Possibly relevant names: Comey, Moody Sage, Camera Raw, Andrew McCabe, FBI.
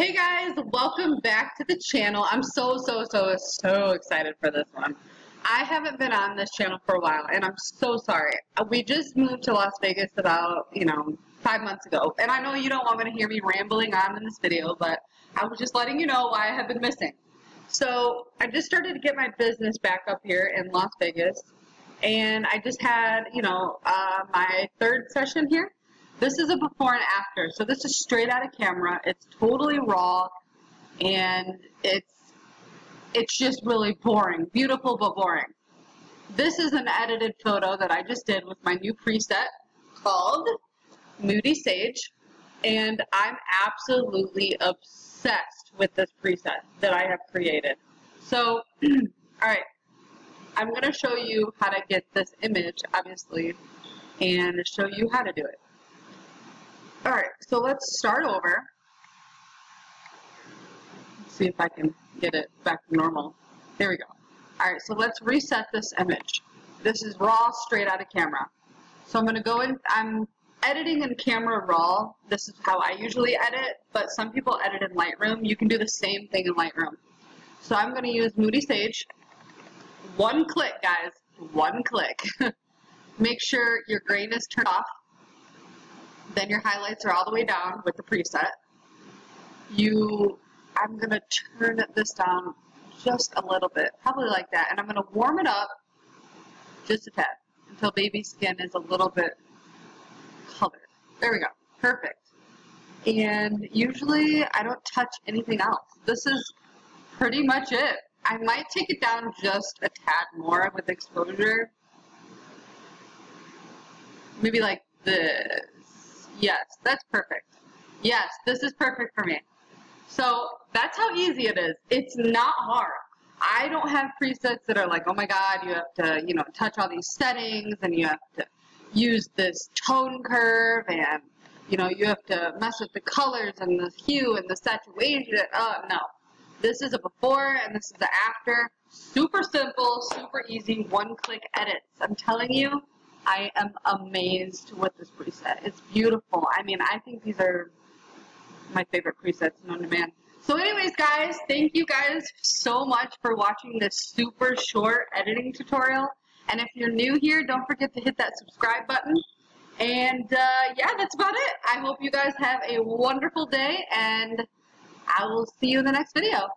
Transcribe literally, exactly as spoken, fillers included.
Hey guys, welcome back to the channel. I'm so, so, so, so excited for this one. I haven't been on this channel for a while, and I'm so sorry. We just moved to Las Vegas about, you know, five months ago. And I know you don't want me to hear me rambling on in this video, but I was just letting you know why I have been missing. So I just started to get my business back up here in Las Vegas, and I just had, you know, uh, my third session here. This is a before and after. So this is straight out of camera. It's totally raw, and it's it's just really boring. Beautiful, but boring. This is an edited photo that I just did with my new preset called Moody Sage, and I'm absolutely obsessed with this preset that I have created. So, all right, I'm gonna show you how to get this image, obviously, and show you how to do it. All right, so let's start over. Let's see if I can get it back to normal. There we go. All right, so let's reset this image. This is raw, straight out of camera. So I'm gonna go in, I'm editing in Camera Raw. This is how I usually edit, but some people edit in Lightroom. You can do the same thing in Lightroom. So I'm gonna use Moody Sage. One click, guys, one click. Make sure your grain is turned off. Then your highlights are all the way down with the preset. You, I'm gonna turn this down just a little bit, probably like that, and I'm gonna warm it up just a tad until baby skin is a little bit colored. There we go, perfect. And usually I don't touch anything else. This is pretty much it. I might take it down just a tad more with exposure. Maybe like this. Yes, that's perfect. Yes, this is perfect for me. So that's how easy it is. It's not hard. I don't have presets that are like, oh my God, you have to, you know, touch all these settings, and you have to use this tone curve, and, you know, you have to mess with the colors and the hue and the saturation. Oh, no. This is a before and this is the after. Super simple, super easy, one-click edits. I'm telling you. I am amazed with this preset. It's beautiful. I mean, I think these are my favorite presets known to man. So anyways, guys, thank you guys so much for watching this super short editing tutorial. And if you're new here, don't forget to hit that subscribe button. And uh, yeah, that's about it. I hope you guys have a wonderful day, and I will see you in the next video.